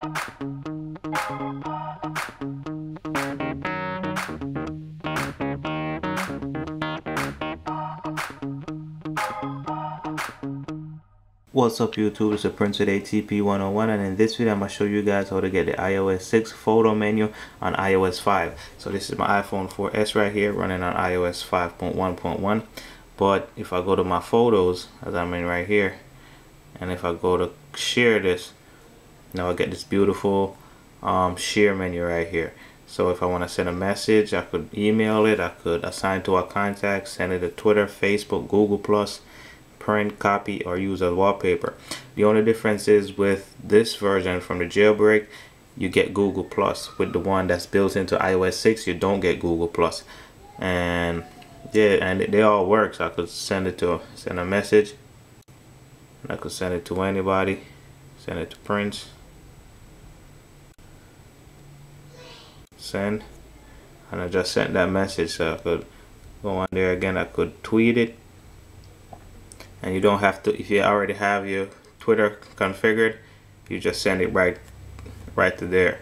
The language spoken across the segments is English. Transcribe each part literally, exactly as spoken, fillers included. What's up YouTube, it's the Prince of the A T P one oh one, and in this video I'm going to show you guys how to get the i O S six photo menu on i O S five. So this is my iPhone four S right here running on i O S five point one point one, but if I go to my photos, as I'm in right here, and if I go to share this, now I get this beautiful um, share menu right here. So if I want to send a message, I could email it, I could assign to our contacts, send it to Twitter, Facebook, Google Plus, print, copy, or use as wallpaper. The only difference is with this version from the jailbreak, you get Google Plus. With the one that's built into i O S six, you don't get Google Plus. And yeah, and they all work. So I could send it to send a message. I could send it to anybody. Send it to Prince. Send. And I just sent that message. So I could go on there again. I could tweet it. And you don't have to, if you already have your Twitter configured, you just send it right right to there.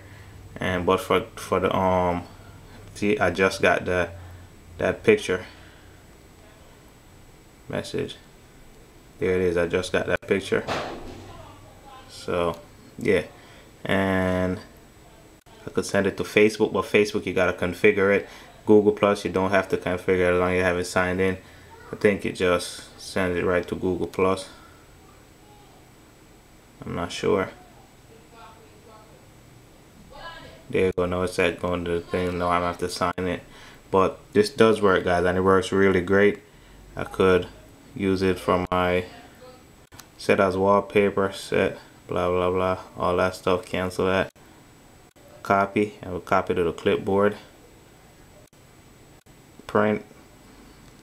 And but for for the um see, I just got the that picture message. There it is, I just got that picture. So yeah, and I could send it to Facebook, but Facebook you gotta configure it. Google Plus you don't have to configure it as long as you haven't signed in. I think it just sends it right to Google Plus. I'm not sure. There you go. No, it's that going to the thing. No, I'm gonna have to sign it. But this does work, guys, and it works really great. I could use it for my set as wallpaper, set blah blah blah, all that stuff. Cancel that. Copy. I will copy to the clipboard. Print.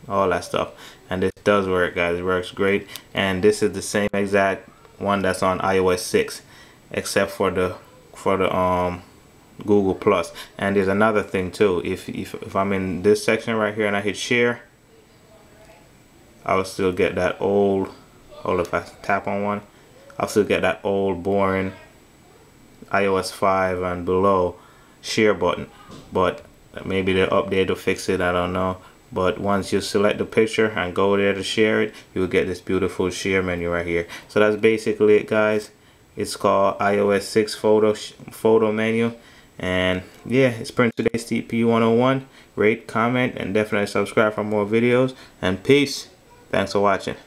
All that stuff, and this does work, guys. It works great, and this is the same exact one that's on i O S six, except for the for the um Google Plus. And there's another thing too. If if if I'm in this section right here and I hit share, I'll still get that old. Or if I tap on one, I'll still get that old boring i O S five and below share button. But maybe they'll update to fix it. I don't know. But once you select the picture and go there to share it, you will get this beautiful share menu right here. So that's basically it, guys. It's called i O S six photo photo menu. And yeah, it's Prince of the A T P one oh one. Rate, comment, and definitely subscribe for more videos. And peace. Thanks for watching.